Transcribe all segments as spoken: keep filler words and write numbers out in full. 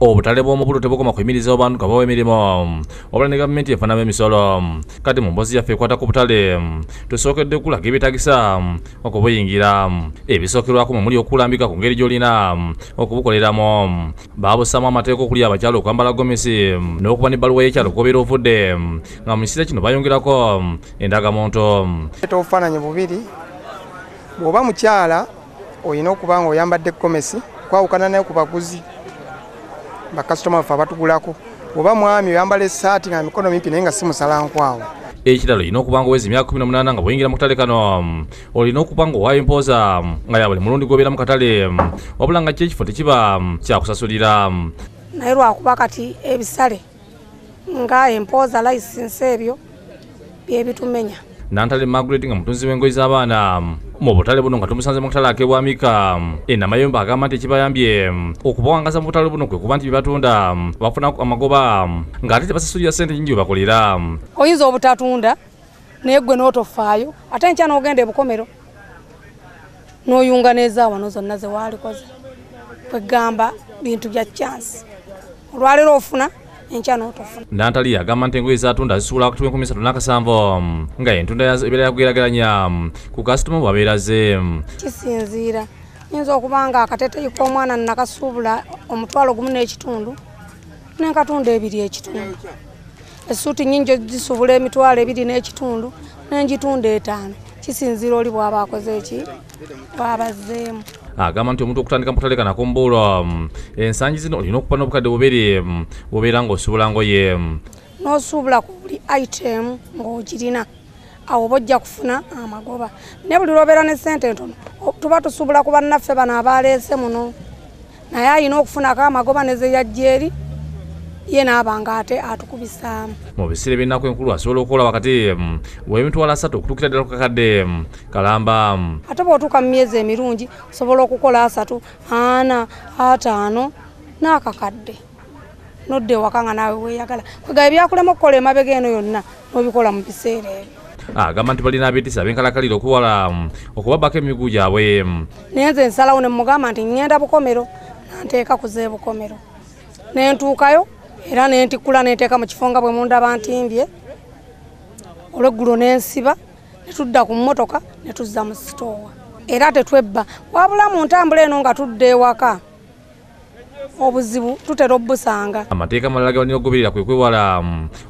obutale bw'omukulu tebukoma kuyimiriza abantu nga bawa emirimu obula ne gavumenti efunama emisolo. Kati mu mboozi yaffe ekwata ku butale tusookedde kulaga ebitagisa okubuyingira, ebisookerwako mu muli okulambika ku ngeri gy'olina okubukoleramu. Baabusamu amateeka okulya abakyalo okwambala gomesi n'okuba n'ebbaluwa y'ekyalo kw'obeera ofudde, nga mu kiseera kino bayongerako endagamuntu. Obufaananyi bubiri, bw'oba mukyala olina okuba ng'oyambadde gomesi kwawukana nayo ku baguzi bakasitoma baffe abatugulako, oba mwami oyambala essaati nga mikono mimpi naye nga si musalankwaawo. Ekirala olina okuba ng'oweza emyaka kumi na munaana nga bw'oyingira mu katale kano, olina okuba ng'owaayo empooza nga ya buli mulundi gw'obeera mu katale, wabula nga kyo ekifo tekiba kyakusasulira. Naye lwakuba kati ebisale nga empooza, layisinsi, ebyo bye bitumenya. Nantale Margaret nga mutunzi w'engoyi z'abaana mu butale buno nga tumusanze mu katale ak'ewaamika, Enamayomba agamba nti ekibayambye okubawangaza mu butale buno kwe kuba nti bye batunda bafuna amagoba, ng'ate tebasasulira ssente nnyingi we bakolera. Oyinza obutatunda naye ggwe n'otofaayo, ate enkya n'ogenda ebukomero n'oyunga n'ezaawano zonna ze waalikoze. Kwegamba bintu bya chance, olwaleero ofuna Nantali agamba nti engoye z'atunda zisuula akatumi enkumi esatu n'akasanvu, nga entunda ebeera yakugeraageranya ku kasitoma bw'abeera ze. Kisinziira, nyinza okuba nga akateteeyi k'omwana nakasuubula omutwalo gumu n'ekitundu n'enkatunda ebiri ekitundu, essuuti nnyingi zisuubula emitwalo ebiri n'ekitundu n'engitunda etaano, kisinziira oli bw'aba akoze eki bw'abazzeemu. Agamba nti omuntu okutandika mu katale kano ak'ombuulo, ensangi zino olina okuba n'obukadde bubiri obeera ng'osuubula ngoye. N'osuubula ku buli itemu ng'ogirina, awo oba ojja kufuna amagoba. Ne buli lw'obeera ne ssente ntono tuba tusuubula ku bannaffe bano abaaleese muno, naye alina okufunako amagoba ne ze yajja eri ye n'abanga ate atukubisaamu. Mu biseera by'ennaku enkulu asobola okukola wakati w'emitwalo asatu okutuukira ddala ku kakadde kalamba. Ate bw'otuuka mu myezi emirungi osobola okukola asatu, ana, ataano n'akakadde n'odda ewaka nga naawe weeyagala. Kwegaba ebyakulema okukola emabega eno yonna n'obikola mu biseera ebyo. Agamba nti balina abeetisa ab'enkalakalira okuwala okubabbako emigugu gyabwe. Naye nze nsalawo ne mugamba nti ngenda bukomero, nanteeka kuze bukomero ne ntuukayo era n'entikula n'eteeka mu kifo nga bwe mundaba ntimbye. Olweggulo n'ensiba ne tudda ku mmotoka ne tuzza mu sitoowa, era tetwebba wabula mu ntambula eno nga tudda ewaka obuzibu tutera obbusanga. Amateeka amalala ge balina okugoberera kwe kwewala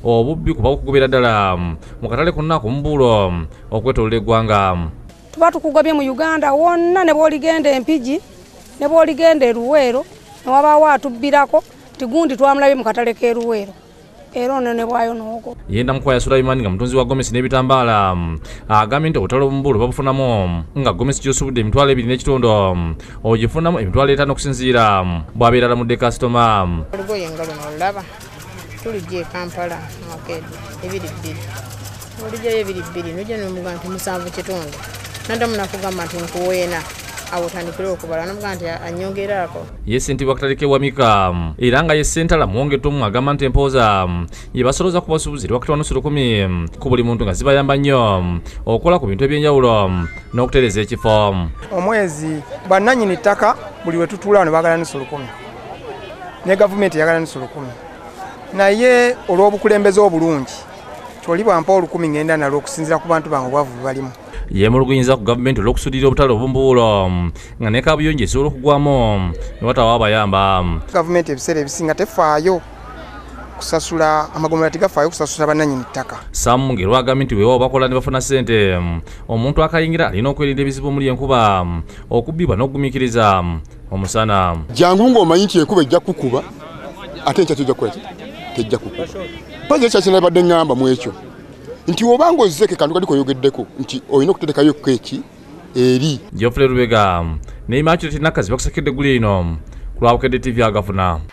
obubbi kuba kugoberera ddala mu katale konna ku mbuulo okwetolera eggwanga. Tuba tukugobye mu Uganda wonna, ne bw'oligenda Empigi, ne bw'oligenda Eruweero, ne wabaawo atubbirako tigundi twamulabe mu katale k'eruweero era ono ne bwayo n'ogo. Yenda mukwaya Sulaiman nga mutunzi wa gomesi n'ebitambaala, agambye nti obutale obumbuulu babufunamu nga gomesi gy'osubudde emitwalo ebiri n'ekitondo ogifunamu emitwalo etaano okusinziira bw'abeera alamudde kasitoma. Olugoye nga luno olulaba tulugya e Kampala akeedi ebiri bbiri, olugyayo ebiri bbiri nojja nomugaa nti musanvu kitondo, naddamu nakugamba nti nkuweena awutandikira okubala n'omugaa nti annyongerako. Ye ssentebe w'akatale k'ewaamika era nga ye ssentala muwongeddemu agamba nti empooza ye basolooza ku basuubuzi eri wakati wa nnusu lukumi ku buli muntu nga zibayamba nnyo okukola ku bintu eby'enjawulo n'okutereeza ekifo. Omwezi bannannyini ttaka buli we tutuula wano baagala nnusu lukumi ne gavumenti yagala nnusu lukumi, naye olw'obukulembeze obulungi kyoli bwampa olukumi ngenda nalwo okusinziira ku bantu bange obwavu bwe balimu. Yemulugunyizza ku gavumenti olw'okusuddira obutale obumbuulo nga ne kaabuyonjo esobola okugwamu ne watawo abayamba. Gavumenti ebiseera ebisinga tefaayo kusasula, amagombolola tegafaayo kusasula bannannyini ttaka. Samu ngeri wagambye nti weewaawo bakola ne bafuna ssente, omuntu akayingira alina okwerinda ebizibu omuli enkuba, okubbibwa n'okugumiikiriza omusana. Jangu ng'omanyi nti enkuba ejja kukuba ate enkya tejja kukola ki? Tejja kukuba. Mpozi ekyakinabadde ŋŋamba mu ekyo nti obango zeke kantu kali koyogeddeko nti oyina okuterekayo keeki eri. Geoffrey Rubega, ne Immaculate Nakazi bakusakedde guli ino ku Lwabukedde T V agafuna.